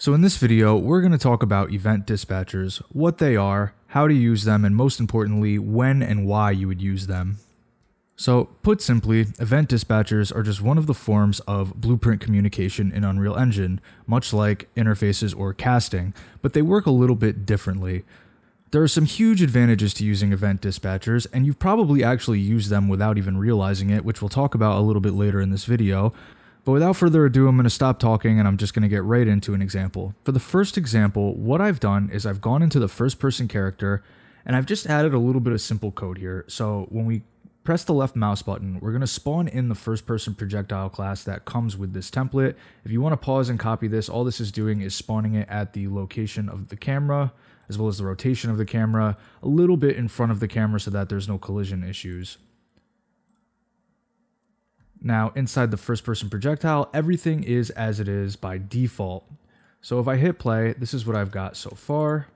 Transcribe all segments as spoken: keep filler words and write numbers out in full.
So in this video, we're going to talk about event dispatchers, what they are, how to use them, and most importantly, when and why you would use them. So put simply, event dispatchers are just one of the forms of blueprint communication in Unreal Engine, much like interfaces or casting, but they work a little bit differently. There are some huge advantages to using event dispatchers, and you've probably actually used them without even realizing it, which we'll talk about a little bit later in this video. But without further ado, I'm going to stop talking and I'm just going to get right into an example. For the first example, what I've done is I've gone into the first person character and I've just added a little bit of simple code here. So when we press the left mouse button, we're going to spawn in the first person projectile class that comes with this template. If you want to pause and copy this, all this is doing is spawning it at the location of the camera, as well as the rotation of the camera, a little bit in front of the camera so that there's no collision issues. Now, inside the first-person projectile, everything is as it is by default. So if I hit play, this is what I've got so far.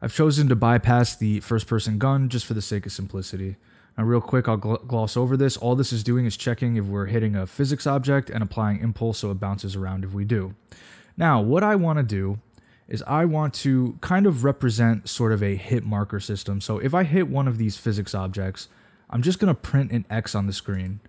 I've chosen to bypass the first-person gun just for the sake of simplicity. Now, real quick, I'll gl- gloss over this. All this is doing is checking if we're hitting a physics object and applying impulse so it bounces around if we do. Now, what I want to do is I want to kind of represent sort of a hit marker system. So if I hit one of these physics objects, I'm just going to print an X on the screen.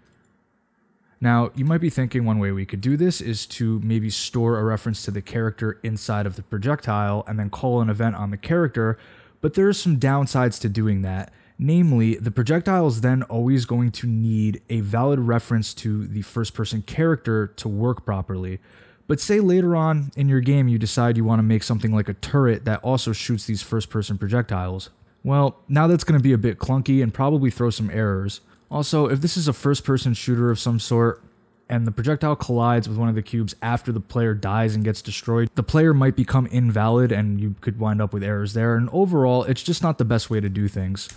Now, you might be thinking one way we could do this is to maybe store a reference to the character inside of the projectile and then call an event on the character, but there are some downsides to doing that. Namely, the projectile is then always going to need a valid reference to the first-person character to work properly. But say later on in your game you decide you want to make something like a turret that also shoots these first-person projectiles. Well, now that's going to be a bit clunky and probably throw some errors. Also, if this is a first-person shooter of some sort, and the projectile collides with one of the cubes after the player dies and gets destroyed, the player might become invalid and you could wind up with errors there, and overall, it's just not the best way to do things.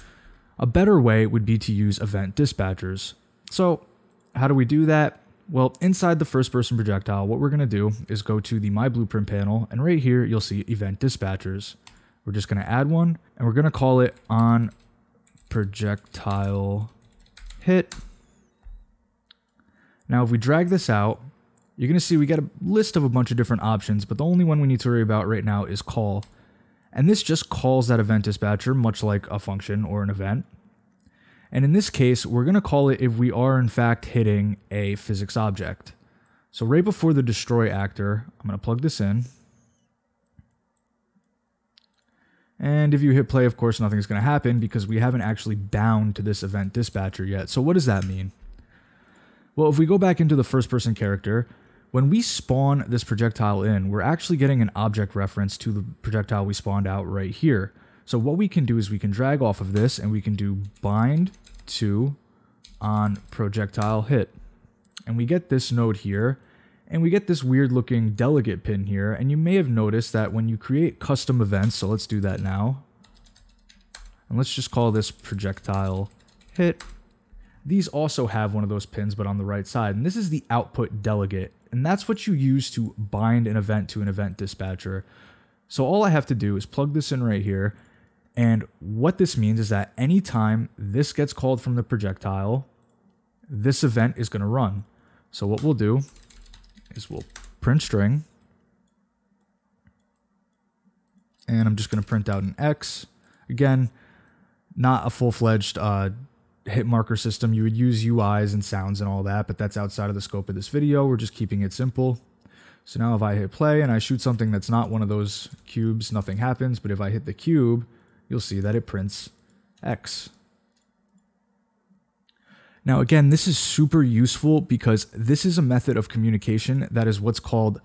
A better way would be to use event dispatchers. So, how do we do that? Well, inside the first-person projectile, what we're going to do is go to the My Blueprint panel, and right here, you'll see Event Dispatchers. We're just going to add one, and we're going to call it on projectile hit. Now, if we drag this out, you're going to see we got a list of a bunch of different options, but the only one we need to worry about right now is call. And this just calls that event dispatcher, much like a function or an event. And in this case, we're going to call it if we are in fact hitting a physics object. So right before the destroy actor, I'm going to plug this in. And if you hit play, of course, nothing's going to happen because we haven't actually bound to this event dispatcher yet. So what does that mean? Well, if we go back into the first person character, when we spawn this projectile in, we're actually getting an object reference to the projectile we spawned out right here. So what we can do is we can drag off of this and we can do bind to on projectile hit. And we get this node here and we get this weird looking delegate pin here. And you may have noticed that when you create custom events, so let's do that now. And let's just call this projectile hit. These also have one of those pins, but on the right side. And this is the output delegate. And that's what you use to bind an event to an event dispatcher. So all I have to do is plug this in right here. And what this means is that anytime this gets called from the projectile, this event is going to run. So what we'll do is we'll print string. And I'm just going to print out an X. Again, not a full-fledged uh, hit marker system. You would use U Is and sounds and all that, but that's outside of the scope of this video. We're just keeping it simple. So now if I hit play and I shoot something that's not one of those cubes, nothing happens. But if I hit the cube, you'll see that it prints X. Now, again, this is super useful because this is a method of communication that is what's called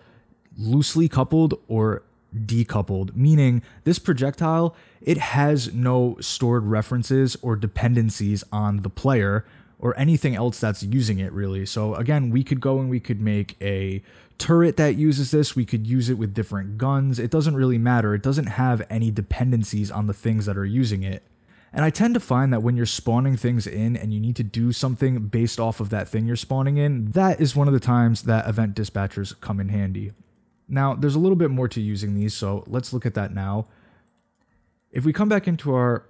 loosely coupled or decoupled, meaning this projectile, it has no stored references or dependencies on the player or anything else that's using it, really. So again, we could go and we could make a turret that uses this. We could use it with different guns. It doesn't really matter. It doesn't have any dependencies on the things that are using it. And I tend to find that when you're spawning things in and you need to do something based off of that thing you're spawning in, that is one of the times that event dispatchers come in handy. Now, there's a little bit more to using these, so let's look at that now. If we come back into our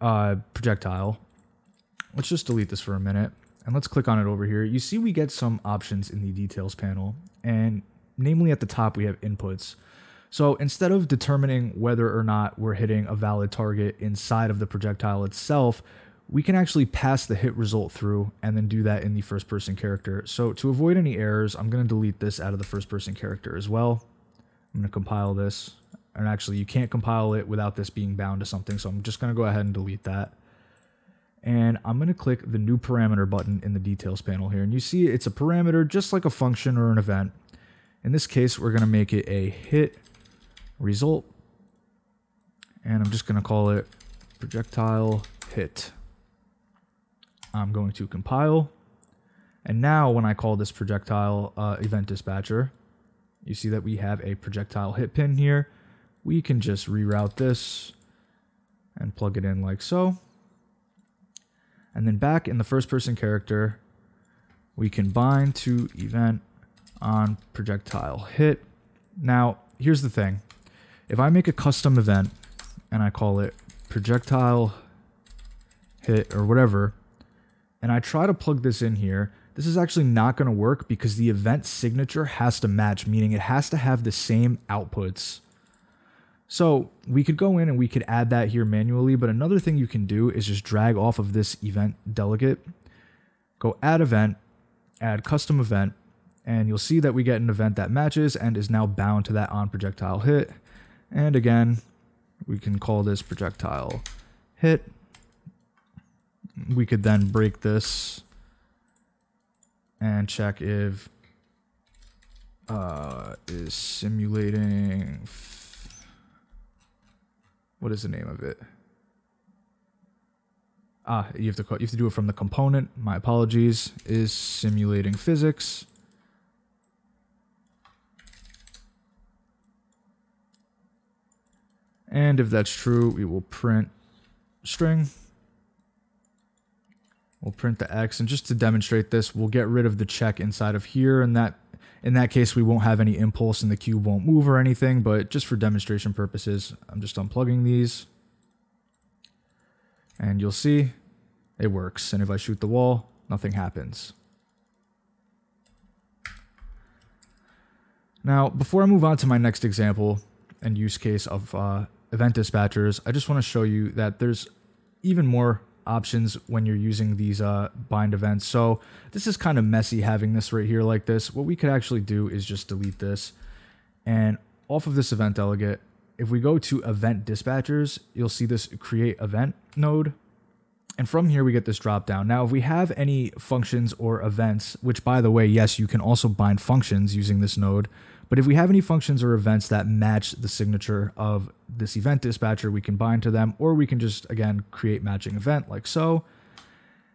uh, projectile, let's just delete this for a minute. and let's click on it over here, you see we get some options in the details panel, and namely at the top we have inputs. So instead of determining whether or not we're hitting a valid target inside of the projectile itself, we can actually pass the hit result through and then do that in the first person character. So to avoid any errors, I'm going to delete this out of the first person character as well. I'm going to compile this, and actually you can't compile it without this being bound to something. So I'm just going to go ahead and delete that. And I'm going to click the new parameter button in the details panel here. And you see it's a parameter just like a function or an event. In this case, we're going to make it a hit result. And I'm just going to call it projectile hit. I'm going to compile. And now when I call this projectile uh, event dispatcher, you see that we have a projectile hit pin here. We can just reroute this and plug it in like so. And then back in the first person character, we can bind to event on projectile hit. Now, here's the thing. If I make a custom event and I call it projectile hit or whatever, and I try to plug this in here, this is actually not going to work because the event signature has to match, meaning it has to have the same outputs. So we could go in and we could add that here manually, but another thing you can do is just drag off of this event delegate, go add event, add custom event, and you'll see that we get an event that matches and is now bound to that on projectile hit. And again, we can call this projectile hit. We could then break this and check if uh, is simulating, what is the name of it? Ah, you have to you have to do it from the component. My apologies. Is simulating physics. And if that's true, we will print string. We'll print the X, and just to demonstrate this, we'll get rid of the check inside of here, and that in that case we won't have any impulse and the cube won't move or anything, but just for demonstration purposes, I'm just unplugging these. And you'll see it works. And if I shoot the wall, nothing happens. Now, before I move on to my next example and use case of uh, event dispatchers, I just want to show you that there's even more options when you're using these uh, bind events. So this is kind of messy having this right here like this. What we could actually do is just delete this, and off of this event delegate, if we go to event dispatchers, you'll see this create event node. And from here we get this drop down. Now, if we have any functions or events, which by the way, yes, you can also bind functions using this node, but if we have any functions or events that match the signature of this event dispatcher, we can bind to them, or we can just, again, create matching event like so.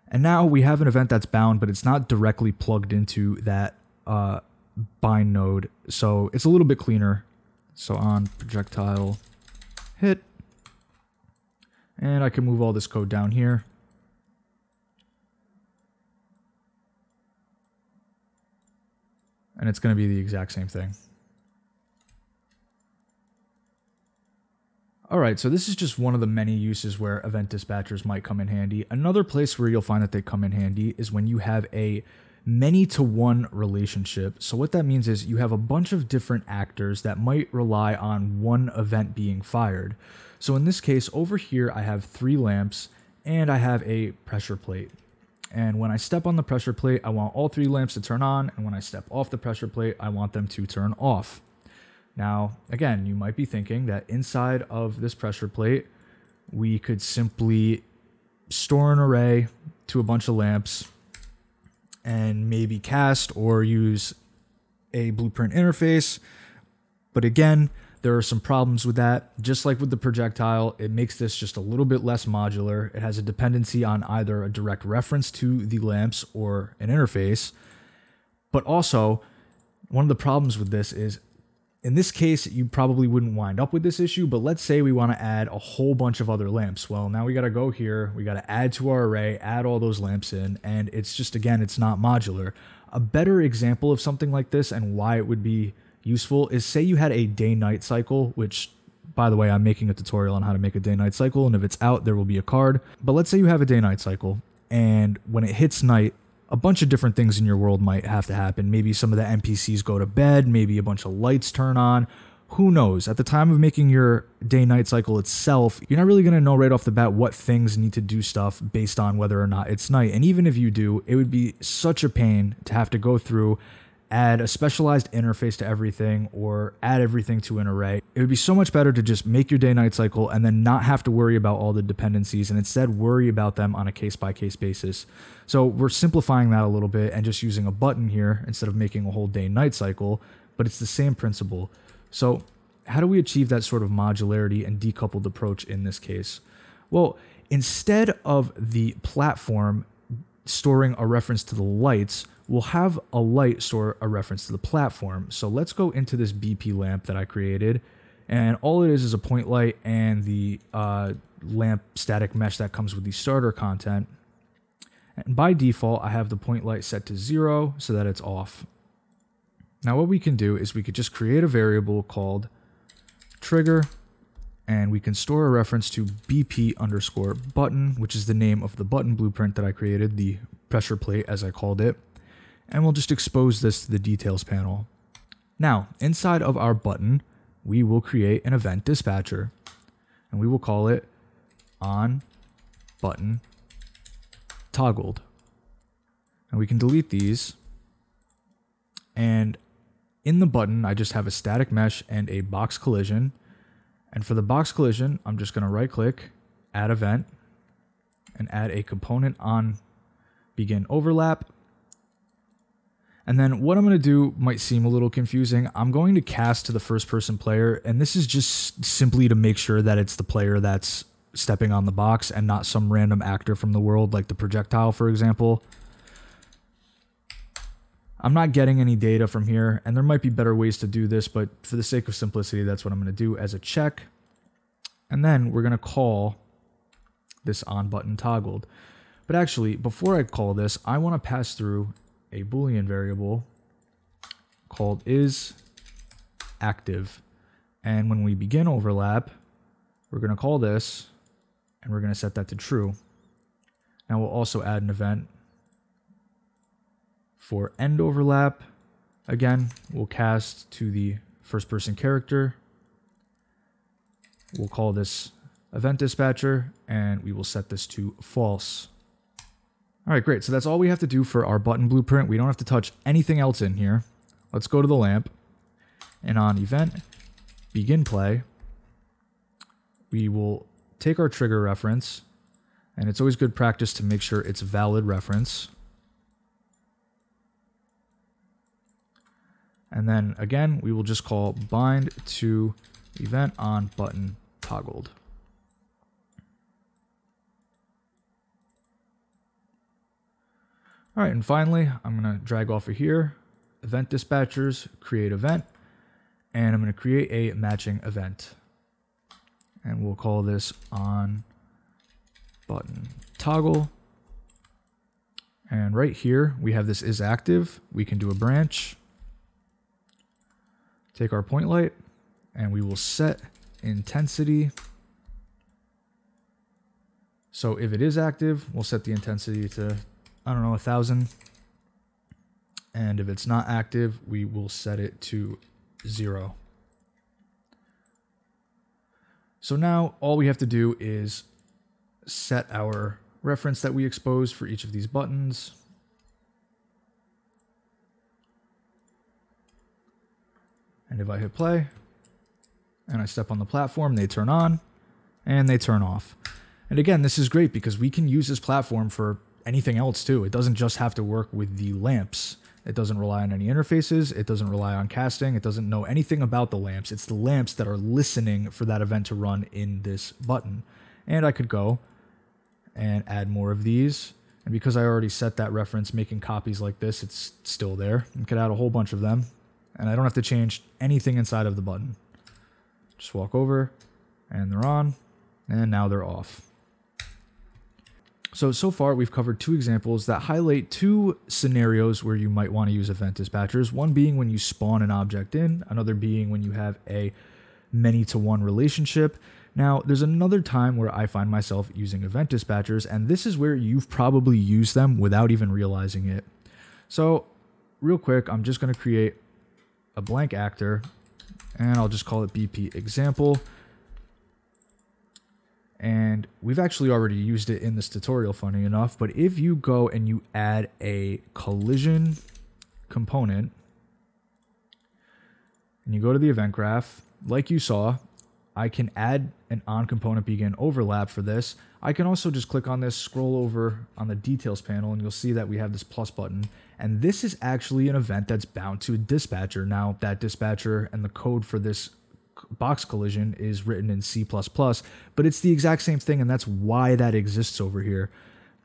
And now we have an event that's bound, but it's not directly plugged into that uh, bind node. So it's a little bit cleaner. So on projectile hit, and I can move all this code down here. And it's going to be the exact same thing. All right, so this is just one of the many uses where event dispatchers might come in handy. Another place where you'll find that they come in handy is when you have a many to one relationship. So what that means is you have a bunch of different actors that might rely on one event being fired. So in this case over here, I have three lamps and I have a pressure plate. And when I step on the pressure plate, I want all three lamps to turn on. And when I step off the pressure plate, I want them to turn off. Now, again, you might be thinking that inside of this pressure plate, we could simply store an array to a bunch of lamps and maybe cast or use a Blueprint interface. But again, there are some problems with that. Just like with the projectile, it makes this just a little bit less modular. It has a dependency on either a direct reference to the lamps or an interface. But also, one of the problems with this is, in this case, you probably wouldn't wind up with this issue, but let's say we want to add a whole bunch of other lamps. Well, now we got to go here, we got to add to our array, add all those lamps in, and it's just, again, it's not modular. A better example of something like this and why it would be useful is, say you had a day-night cycle, which, by the way, I'm making a tutorial on how to make a day-night cycle, and if it's out, there will be a card. But let's say you have a day-night cycle, and when it hits night, a bunch of different things in your world might have to happen. Maybe some of the N P Cs go to bed, maybe a bunch of lights turn on. Who knows? At the time of making your day-night cycle itself, you're not really going to know right off the bat what things need to do stuff based on whether or not it's night. And even if you do, it would be such a pain to have to go through, add a specialized interface to everything, or add everything to an array. It would be so much better to just make your day-night cycle and then not have to worry about all the dependencies and instead worry about them on a case-by-case basis. So we're simplifying that a little bit and just using a button here instead of making a whole day-night cycle, but it's the same principle. So how do we achieve that sort of modularity and decoupled approach in this case? Well, instead of the platform storing a reference to the lights, we'll have a light store a reference to the platform. So let's go into this B P lamp that I created. And all it is is a point light and the uh, lamp static mesh that comes with the starter content. And by default, I have the point light set to zero so that it's off. Now what we can do is we could just create a variable called trigger, and we can store a reference to B P underscore button, which is the name of the button blueprint that I created, the pressure plate as I called it. And we'll just expose this to the details panel. Now, inside of our button, we will create an event dispatcher, and we will call it on button toggled. And we can delete these. And in the button, I just have a static mesh and a box collision. And for the box collision, I'm just going to right click, add event, and add a component on begin overlap. And then what I'm going to do might seem a little confusing. I'm going to cast to the first person player, and this is just simply to make sure that it's the player that's stepping on the box and not some random actor from the world, like the projectile, for example. I'm not getting any data from here, and there might be better ways to do this, but for the sake of simplicity, that's what I'm going to do as a check. And then we're going to call this on button toggled. But actually, before I call this, I want to pass through a Boolean variable called is active. And when we begin overlap, we're going to call this, and we're going to set that to true. Now we'll also add an event for end overlap. Again, we'll cast to the first person character. We'll call this event dispatcher, and we will set this to false. All right, great. So that's all we have to do for our button blueprint. We don't have to touch anything else in here. Let's go to the lamp, and on event begin play, we will take our trigger reference, and it's always good practice to make sure it's a valid reference. And then again, we will just call bind to event on button toggled. All right, and finally, I'm going to drag off of here, event dispatchers, create event, and I'm going to create a matching event. And we'll call this on button toggle. And right here, we have this is active. We can do a branch, take our point light, and we will set intensity. So if it is active, we'll set the intensity to, I don't know, a thousand. And if it's not active, we will set it to zero. So now all we have to do is set our reference that we expose for each of these buttons. And if I hit play and I step on the platform, they turn on and they turn off. And again, this is great because we can use this platform for anything else too. It doesn't just have to work with the lamps. It doesn't rely on any interfaces. It doesn't rely on casting. It doesn't know anything about the lamps. It's the lamps that are listening for that event to run in this button. And I could go and add more of these. And because I already set that reference, making copies like this, it's still there. I could add a whole bunch of them, and I don't have to change anything inside of the button. Just walk over, and they're on, and now they're off. So, so far we've covered two examples that highlight two scenarios where you might want to use event dispatchers, one being when you spawn an object in, another being when you have a many to one relationship. Now, there's another time where I find myself using event dispatchers, and this is where you've probably used them without even realizing it. So real quick, I'm just going to create a blank actor, and I'll just call it B P Example. And we've actually already used it in this tutorial, funny enough, but if you go and you add a collision component, and you go to the event graph, like you saw, I can add an on component begin overlap for this. I can also just click on this, scroll over on the details panel, and you'll see that we have this plus button. And this is actually an event that's bound to a dispatcher. Now, that dispatcher and the code for this box collision is written in C plus plus, but it's the exact same thing, and that's why that exists over here.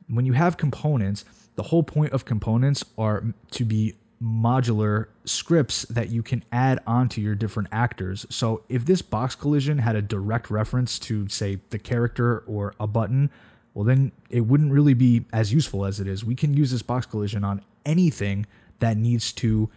When you have components, the whole point of components are to be modular scripts that you can add onto your different actors. So if this box collision had a direct reference to, say, the character or a button, well, then it wouldn't really be as useful as it is. We can use this box collision on anything that needs to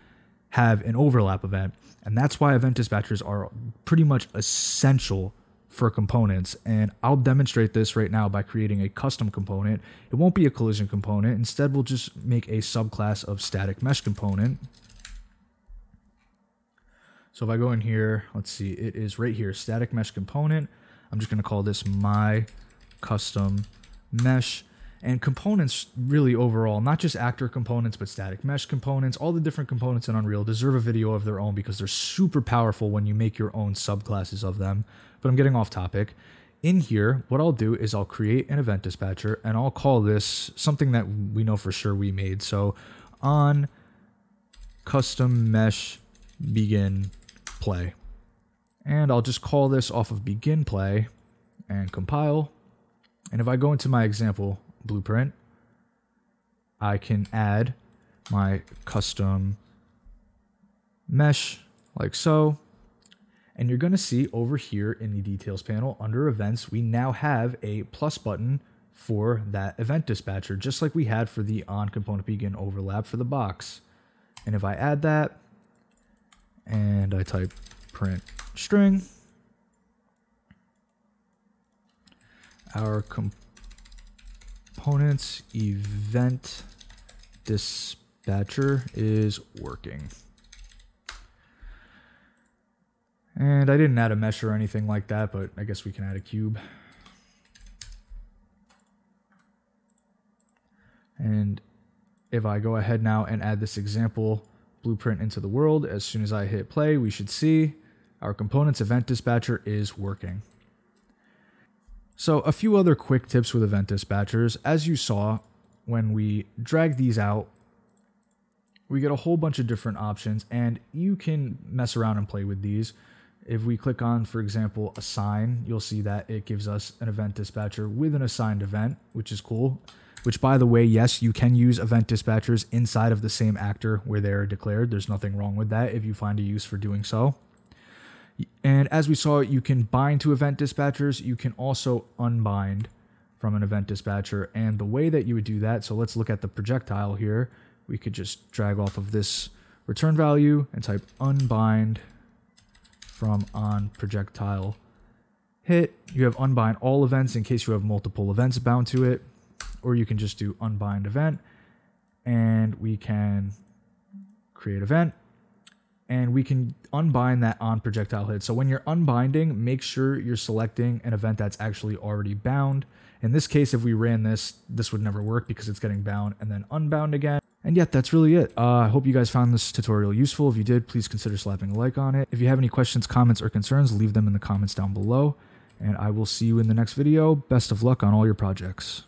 have an overlap event. And that's why event dispatchers are pretty much essential for components. And I'll demonstrate this right now by creating a custom component. It won't be a collision component. Instead, we'll just make a subclass of static mesh component. So if I go in here, let's see, it is right here, static mesh component. I'm just gonna call this my custom mesh. And components really overall, not just actor components, but static mesh components, all the different components in Unreal deserve a video of their own because they're super powerful when you make your own subclasses of them. But I'm getting off topic. In here, what I'll do is I'll create an event dispatcher, and I'll call this something that we know for sure we made. So on custom mesh begin play. And I'll just call this off of begin play and compile. And if I go into my example Blueprint, I can add my custom mesh like so, and you're going to see over here in the details panel under events we now have a plus button for that event dispatcher, just like we had for the on component begin overlap for the box. And if I add that and I type print string, our component Components event dispatcher is working. And I didn't add a mesh or anything like that, but I guess we can add a cube. And if I go ahead now and add this example blueprint into the world, as soon as I hit play, we should see our components event dispatcher is working. So a few other quick tips with event dispatchers. As you saw, when we drag these out, we get a whole bunch of different options, and you can mess around and play with these. If we click on, for example, assign, you'll see that it gives us an event dispatcher with an assigned event, which is cool. Which, by the way, yes, you can use event dispatchers inside of the same actor where they are declared. There's nothing wrong with that if you find a use for doing so. And as we saw, you can bind to event dispatchers. You can also unbind from an event dispatcher. And the way that you would do that, so let's look at the projectile here. We could just drag off of this return value and type unbind from on projectile hit. You have unbind all events in case you have multiple events bound to it, or you can just do unbind event, and we can create event. And we can unbind that on projectile hit. So when you're unbinding, make sure you're selecting an event that's actually already bound. In this case, if we ran this, this would never work because it's getting bound and then unbound again. And yet, that's really it. Uh, I hope you guys found this tutorial useful. If you did, please consider slapping a like on it. If you have any questions, comments, or concerns, leave them in the comments down below. And I will see you in the next video. Best of luck on all your projects.